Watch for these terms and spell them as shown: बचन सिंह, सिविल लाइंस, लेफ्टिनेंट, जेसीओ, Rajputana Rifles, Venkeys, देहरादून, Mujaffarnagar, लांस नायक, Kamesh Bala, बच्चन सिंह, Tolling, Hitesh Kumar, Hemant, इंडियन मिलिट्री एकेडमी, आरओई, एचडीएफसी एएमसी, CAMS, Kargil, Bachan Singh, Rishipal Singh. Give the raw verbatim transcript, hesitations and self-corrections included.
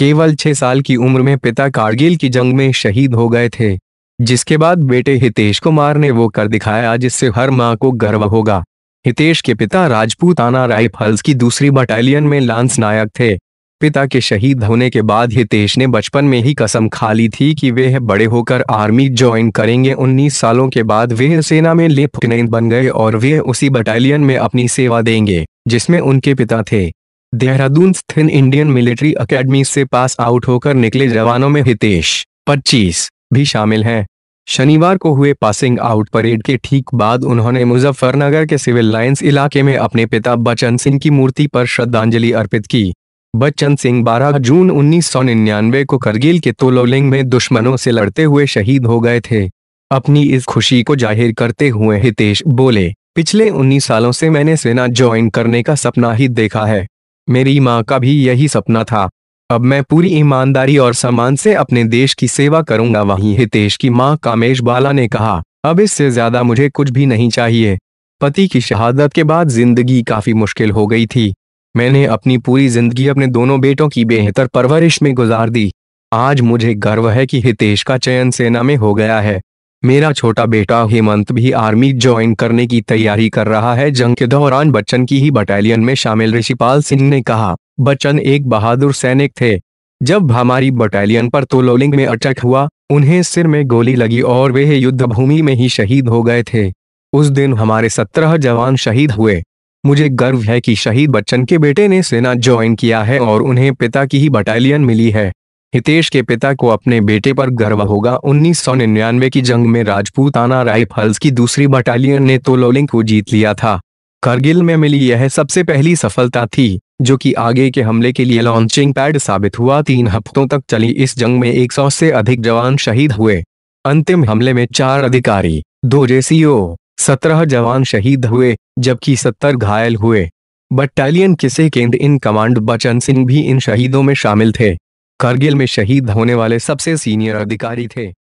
केवल छह साल की उम्र में पिता कारगिल की जंग में शहीद हो गए थे, जिसके बाद बेटे हितेश कुमार ने वो कर दिखाया जिससे हर मां को गर्व होगा। हितेश के पिता राजपूताना राइफल्स की दूसरी बटालियन में लांस नायक थे। पिता के शहीद होने के बाद हितेश ने बचपन में ही कसम खा ली थी कि वे बड़े होकर आर्मी ज्वाइन करेंगे। उन्नीस सालों के बाद वे सेना में लेफ्टिनेंट बन गए और वे उसी बटालियन में अपनी सेवा देंगे जिसमें उनके पिता थे। देहरादून स्थित इंडियन मिलिट्री एकेडमी से पास आउट होकर निकले जवानों में हितेश पच्चीस भी शामिल हैं। शनिवार को हुए पासिंग आउट परेड के ठीक बाद उन्होंने मुजफ्फरनगर के सिविल लाइंस इलाके में अपने पिता बचन सिंह की मूर्ति पर श्रद्धांजलि अर्पित की। बच्चन सिंह बारह जून उन्नीस सौ निन्यानवे को करगिल के तोलोलिंग में दुश्मनों से लड़ते हुए शहीद हो गए थे। अपनी इस खुशी को जाहिर करते हुए हितेश बोले, पिछले उन्नीस सालों से मैंने सेना ज्वाइन करने का सपना ही देखा है। मेरी मां का भी यही सपना था। अब मैं पूरी ईमानदारी और सम्मान से अपने देश की सेवा करूंगा। वहीं हितेश की मां कामेश बाला ने कहा, अब इससे ज्यादा मुझे कुछ भी नहीं चाहिए। पति की शहादत के बाद जिंदगी काफी मुश्किल हो गई थी। मैंने अपनी पूरी जिंदगी अपने दोनों बेटों की बेहतर परवरिश में गुजार दी। आज मुझे गर्व है कि हितेश का चयन सेना में हो गया है। मेरा छोटा बेटा हेमंत भी आर्मी ज्वाइन करने की तैयारी कर रहा है। जंग के दौरान बच्चन की ही बटालियन में शामिल ऋषिपाल सिंह ने कहा, बच्चन एक बहादुर सैनिक थे। जब हमारी बटालियन पर तोलोलिंग में अटैक हुआ, उन्हें सिर में गोली लगी और वे युद्ध भूमि में ही शहीद हो गए थे। उस दिन हमारे सत्रह जवान शहीद हुए। मुझे गर्व है कि शहीद बच्चन के बेटे ने सेना ज्वाइन किया है और उन्हें पिता की ही बटालियन मिली है। हितेश के पिता को अपने बेटे पर गर्व होगा। उन्नीस सौ निन्यानवे की जंग में राजपूताना राइफल्स की दूसरी बटालियन ने तोलोलिंग को जीत लिया था। करगिल में मिली यह सबसे पहली सफलता थी जो कि आगे के हमले के लिए लॉन्चिंग पैड साबित हुआ। तीन हफ्तों तक चली इस जंग में एक सौ से अधिक जवान शहीद हुए। अंतिम हमले में चार अधिकारी, दो जेसीओ, सत्रह जवान शहीद हुए जबकि सत्तर घायल हुए। बटालियन के सेकेंड इन कमांड बचन सिंह भी इन शहीदों में शामिल थे। करगिल में शहीद होने वाले सबसे सीनियर अधिकारी थे।